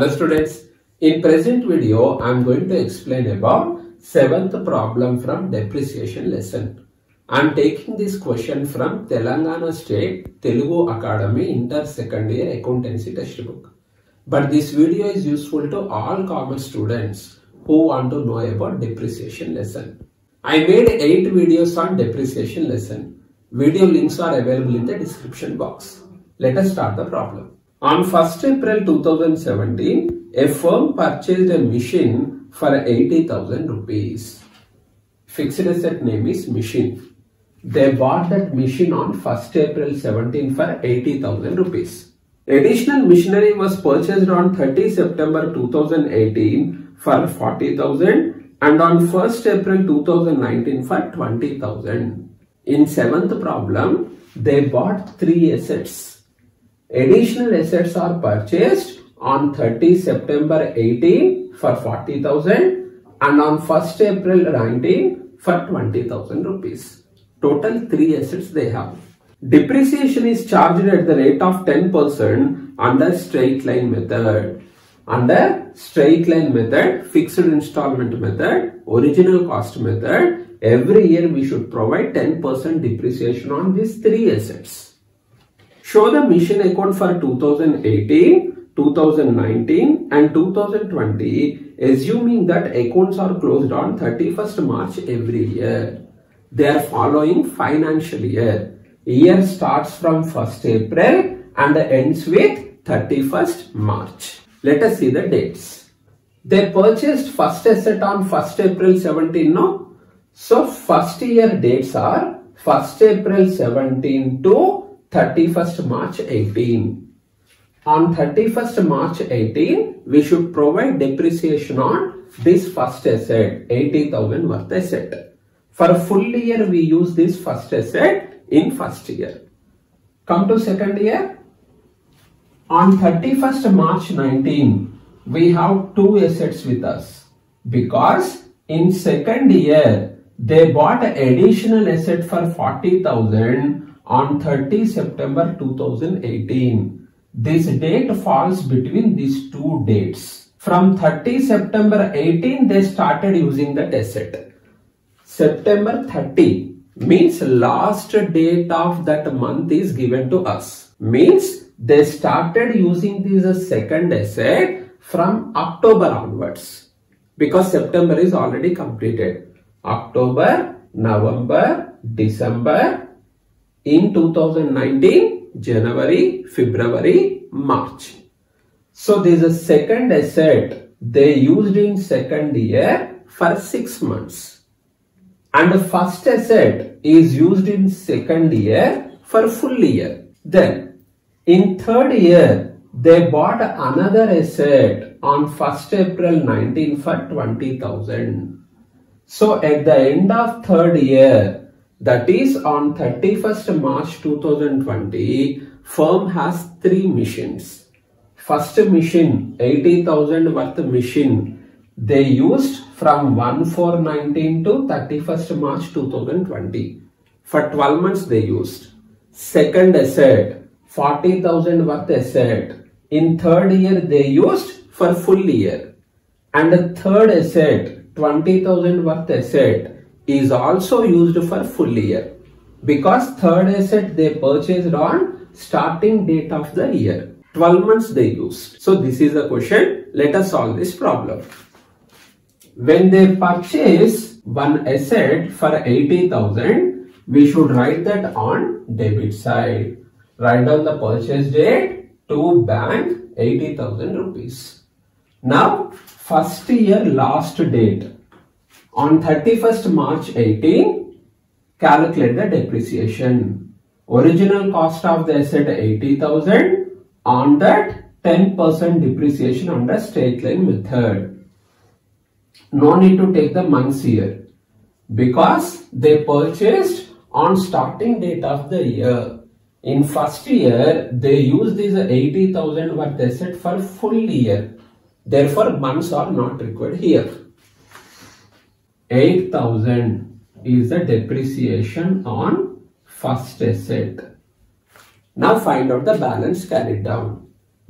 Hello students, in present video I am going to explain about 7th problem from depreciation lesson. I am taking this question from Telangana State Telugu Academy Inter Second Year Accountancy Textbook. But this video is useful to all commerce students who want to know about depreciation lesson. I made 8 videos on depreciation lesson. Video links are available in the description box. Let us start the problem. On 1st April 2017, a firm purchased a machine for 80,000 rupees. Fixed asset name is machine. They bought that machine on 1st April 17 for 80,000 rupees. Additional machinery was purchased on 30 September 2018 for 40,000 and on 1st April 2019 for 20,000. In 7th problem, they bought 3 assets. Additional assets are purchased on 30 September 18 for 40,000 and on 1st April 19 for 20,000 rupees. Total 3 assets they have. Depreciation is charged at the rate of 10% under straight line method. Under straight line method, fixed installment method, original cost method, every year we should provide 10% depreciation on these 3 assets. Show the machine account for 2018, 2019 and 2020, assuming that accounts are closed on 31st March every year. They are following financial year. Year starts from 1st April and ends with 31st March. Let us see the dates. They purchased first asset on 1st April 17, no? So first year dates are 1st April 17 to 31st March 18. On 31st March 18, we should provide depreciation on this first asset, 80,000 worth asset. For full year, we use this first asset in first year. Come to second year. On 31st March 19, we have 2 assets with us because in second year, they bought additional asset for 40,000 on 30 September 2018. This date falls between these 2 dates. From 30 September 18, they started using that asset. September 30 means last date of that month is given to us. Means they started using this second asset from October onwards. Because September is already completed. October, November, December, in 2019, January, February, March. So there is a second asset they used in second year for 6 months. And the first asset is used in second year for full year. Then in third year, they bought another asset on 1st April 19 for 20,000. So at the end of third year, that is on 31st March 2020, firm has 3 machines. First machine, 80,000 worth machine, they used from 1/4/19 to 31st March 2020. For 12 months they used. Second asset, 40,000 worth asset. In third year they used for full year. And the third asset, 20,000 worth asset, is also used for full year because third asset they purchased on starting date of the year. 12 months they used. So this is the question. Let us solve this problem. When they purchase 1 asset for 80,000, we should write that on debit side. Write down the purchase date to bank 80,000 rupees. Now first year last date. On 31st March 18, calculate the depreciation. Original cost of the asset 80,000. On that, 10% depreciation under straight line method. No need to take the months here because they purchased on starting date of the year. In first year, they used this 80,000 worth asset for full year. Therefore, months are not required here. 8,000 is the depreciation on first asset. Now find out the balance carried down.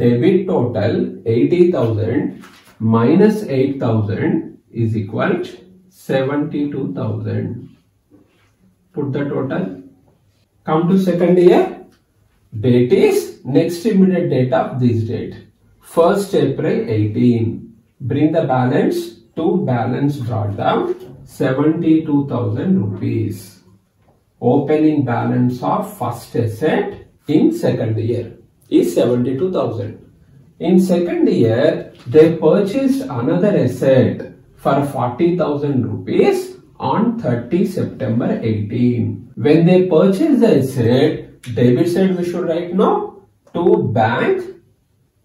Debit total 80,000 minus 8,000 is equal to 72,000. Put the total. Come to second year. Date is next immediate date of this date. 1st April 18. Bring the balance to balance drawdown 72,000 rupees. Opening balance of first asset in second year is 72,000. In second year, they purchased another asset for 40,000 rupees on 30 September 18. When they purchased the asset, debit side we should write now to bank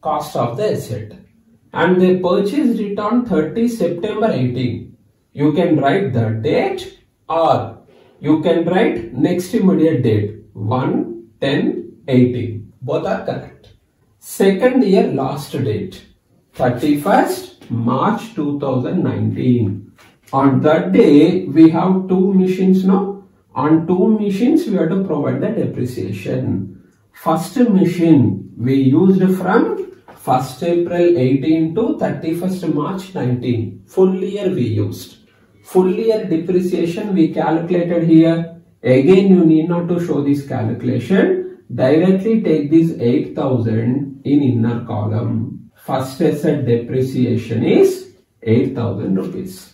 cost of the asset. And they purchased it on 30 September 18. You can write the date or you can write next immediate date 1/10/18. Both are correct. Second year last date 31st March 2019. On that day we have two machines now. On two machines we have to provide the depreciation. First machine we used from 1st April 18 to 31st March 19. Full year we used. Full year depreciation we calculated here. Again you need not to show this calculation. Directly take this 8,000 in inner column. First asset depreciation is 8,000 rupees.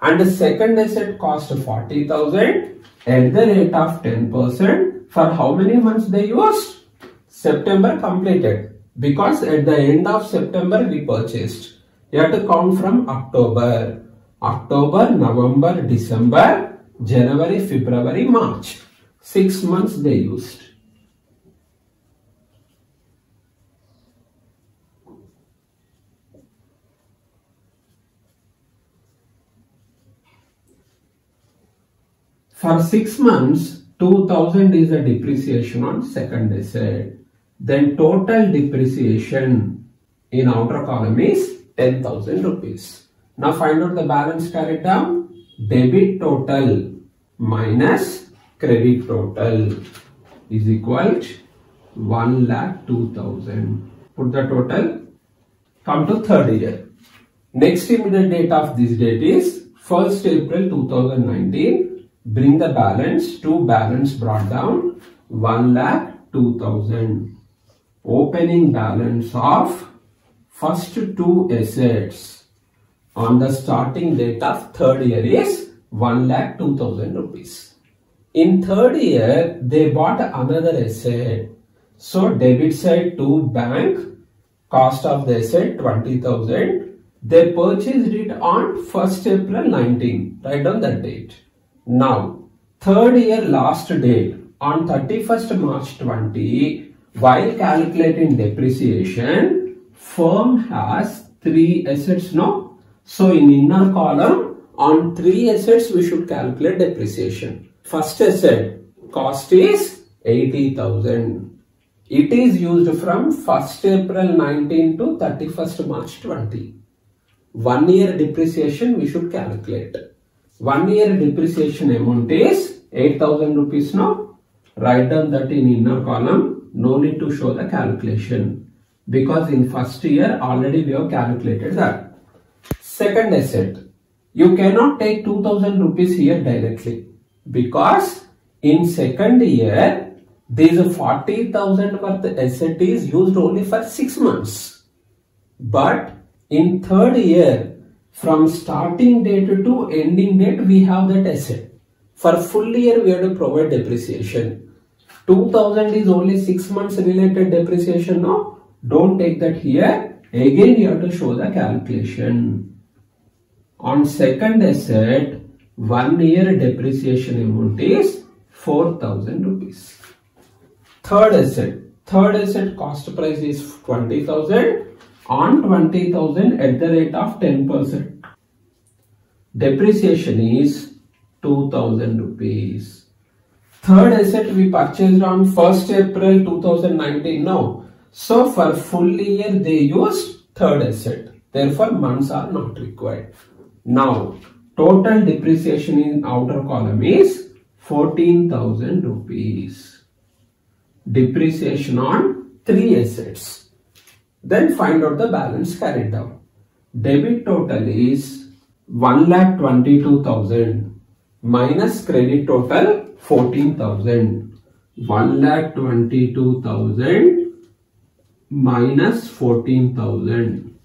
And the second asset cost 40,000 at the rate of 10%. For how many months they used? September completed. Because at the end of September we purchased. You have to count from October. October, November, December, January, February, March. 6 months they used. For 6 months, 2,000 is the depreciation on second asset. Then total depreciation in outer column is 10,000 rupees. Now find out the balance carried down. Debit total minus credit total is equal to 1,02,000. Put the total. Come to third year. Next immediate date of this date is 1st April 2019. Bring the balance to balance brought down 1,02,000. Opening balance of first two assets on the starting date of third year is 1,02,000 rupees. In third year, they bought another asset. So debit side to bank, cost of the asset 20,000. They purchased it on 1st April 19. Write down that date. Now, third year last date on 31st March 20, while calculating depreciation, firm has 3 assets now. So, in inner column, on 3 assets we should calculate depreciation. First asset, cost is 80,000. It is used from 1st April 19 to 31st March 20. 1 year depreciation we should calculate. 1 year depreciation amount is 8,000 rupees now. Write down that in inner column. No need to show the calculation. Because in first year already we have calculated that. Second asset. You cannot take 2,000 rupees here directly. Because in second year this 40,000 worth asset is used only for 6 months. But in third year, from starting date to ending date, we have that asset. For full year, we have to provide depreciation. 2,000 is only 6 months related depreciation now. Don't take that here. Again, you have to show the calculation. On second asset, 1 year depreciation amount is 4,000 rupees. Third asset cost price is 20,000. On 20,000 at the rate of 10%. Depreciation is 2,000 rupees. Third asset we purchased on 1st April 2019 now. So for full year they used third asset. Therefore months are not required. Now total depreciation in outer column is 14,000 rupees. Depreciation on 3 assets. Then find out the balance carried down. Debit total is 1,22,000 minus credit total 14,000. 1,22,000 minus 14,000.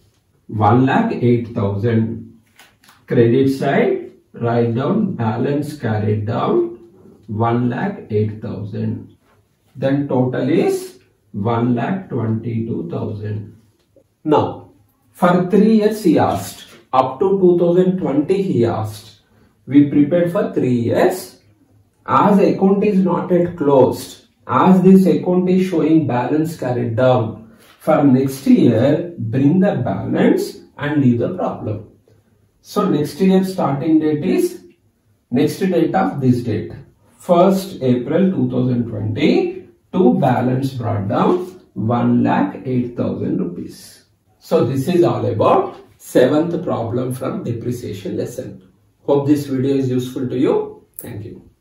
1,08,000. Credit side, write down balance carried down 1,08,000. Then total is 1,22,000. Now, for 3 years he asked. Up to 2020 he asked. We prepared for 3 years. As account is not yet closed, as this account is showing balance carried down, for next year bring the balance and leave the problem. So next year starting date is next date of this date. 1st April 2020 to balance brought down 1,08,000 rupees. So this is all about 7th problem from depreciation lesson. Hope this video is useful to you. Thank you.